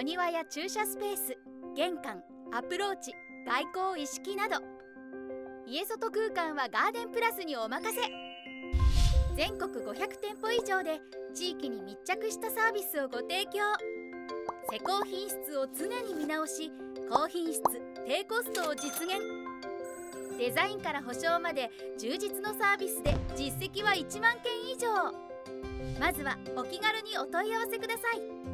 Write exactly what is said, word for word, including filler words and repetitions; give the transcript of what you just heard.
お庭や駐車スペース、玄関、アプローチ、外交一式など、家外空間はガーデンプラスにお任せ。全国ごひゃくてんぽ以上で地域に密着したサービスをご提供。施工品質を常に見直し、高品質低コストを実現。デザインから保証まで充実のサービスで実績はいちまんけん以上。まずはお気軽にお問い合わせください。